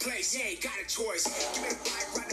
place. You ain't got a choice. You ain't right.